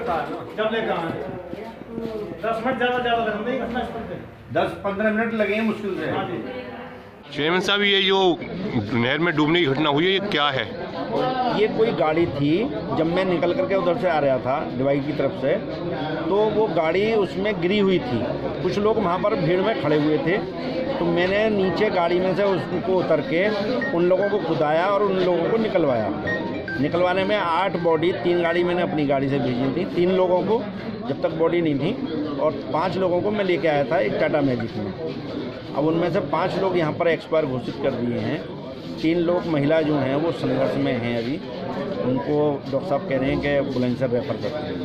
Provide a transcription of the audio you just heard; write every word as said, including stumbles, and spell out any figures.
जब लेकर आए दस मिनट ज़्यादा ज़्यादा लगेंगे, घटना स्थल पे दस पंद्रह मिनट लगेंगे मुश्किल से। चेयरमैन साहब, ये जो नहर में डूबने की घटना हुई है, ये क्या है? ये कोई गाड़ी थी, जब मैं निकल करके उधर से आ रहा था डिवाइड की तरफ से, तो वो गाड़ी उसमें गिरी हुई थी। कुछ लोग वहाँ पर भीड़ में खड़े हुए थे, तो मैंने नीचे गाड़ी में से उसको उतर के उन लोगों को खुदाया और उन लोगों को निकलवाया। निकलवाने में आठ बॉडी, तीन गाड़ी मैंने अपनी गाड़ी से भेजी थी, तीन लोगों को जब तक बॉडी नहीं थी, और पाँच लोगों को मैं लेके आया था एक टाटा मैजिक में। अब उनमें से पांच लोग यहाँ पर एक्सपायर घोषित कर दिए हैं। तीन लोग महिला जो हैं वो संघर्ष में हैं अभी, उनको डॉक्टर साहब कह रहे हैं कि बुलंदशहर रेफर करते हैं।